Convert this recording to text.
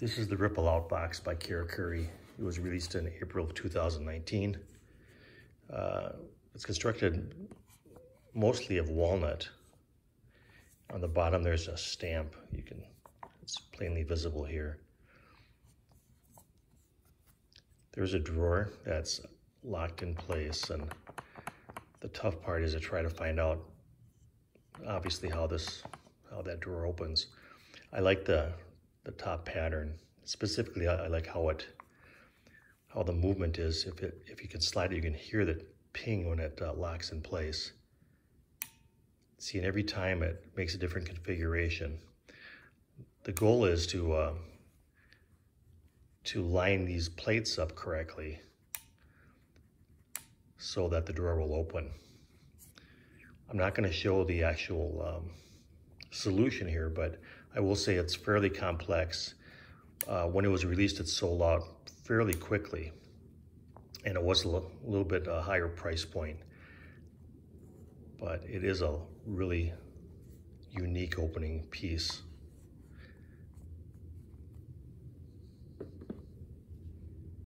This is the Ripple Out box by Kirakuri. It was released in April of 2019. It's constructed mostly of walnut. On the bottom there's a stamp. It's plainly visible here. There's a drawer that's locked in place, and the tough part is to try to find out obviously how that drawer opens. I like the top pattern. Specifically, I like how the movement is. If you can slide it, you can hear the ping when it locks in place. See, and every time it makes a different configuration. The goal is to line these plates up correctly so that the drawer will open. I'm not going to show the actual solution here, but I will say it's fairly complex. When it was released, it sold out fairly quickly, and it was a little bit a higher price point, but it is a really unique opening piece.